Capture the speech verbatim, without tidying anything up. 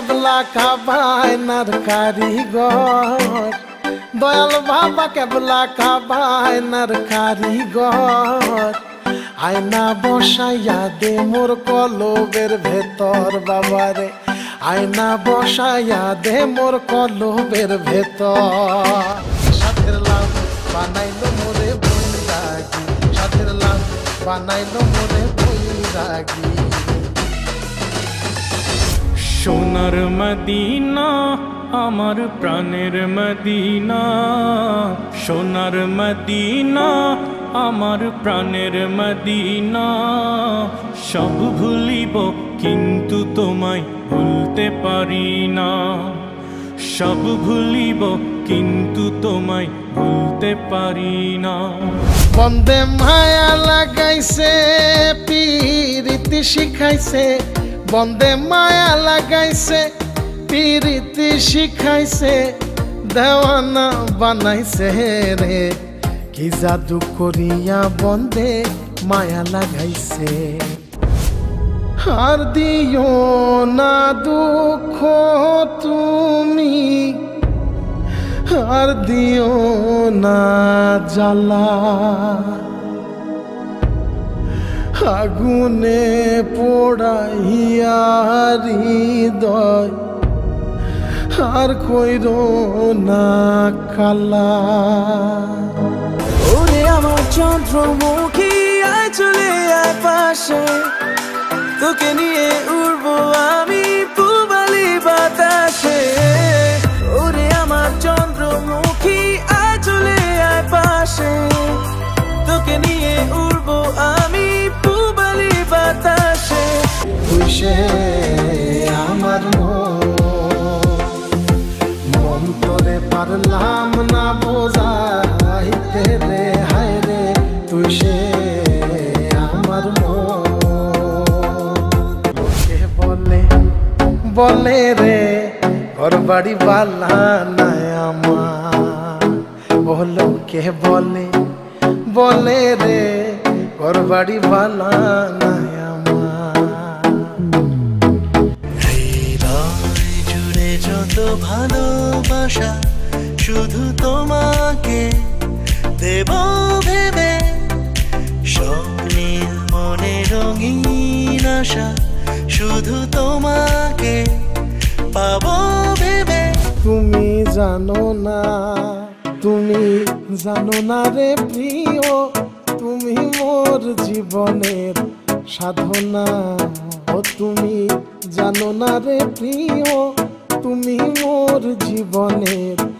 केवला खाबाय नरकारी गौर दयाल बाबा केवला खाबाय नरकारी गौर आयना बसाया दे मोर कलबेर भेतर बाबा रे आयना बसाया दे मोर कलबेर भेतर साथेर लाल बनाइलो मोरे भुइरागी साथेर लाल बनाइलो मोरे भुइरागी सोनार मदीना आमार प्राणेर मदीना सोनार मदीना आमार प्राणेर मदीना सब भूलिब किन्तु तोमाय भुलते पारी ना सब भूलिब किन्तु तोमाय भुलते पारी ना बंदे माया लागाइसे पीरिति शिखाइसे बंदे माया लगाइसे पीरिति शिखाइसे देवाना बनाइसे रे कि जादू करिया बंदे माया लगाइसे हार दियो ना दुख तुमी हार दियो ना जला आगुने पोड़ाइया हृदय हार कोई रोना काला ओरे आमार चंद्रमुखी आय चले आय पाशे तोके निये उड़बो आमी पूबाली बाताशे ओरे आमार चंद्रमुखी आय चले आय पाशे तोके निये उड़बो आमी मन तोरे पारलाम ना बोझाइते रे हाय रे तुषे आमार मन के बोले बोले रे घर बाड़ी वाला नया मां बोलो के बोले बोले रे घर बाड़ी वाला नया तो भालोबाशा शुधु तोमाके देबो भेबे स्वप्नेर मने रंगीन आशा शुधु तोमाके पाबो भेबे तुमी जानो ना तुमी जानो ना रे प्रियो तुमी मोर जीवनेर साधना ओ तुमी जानो ना रे प्रियो तुमी मोर जीवनेर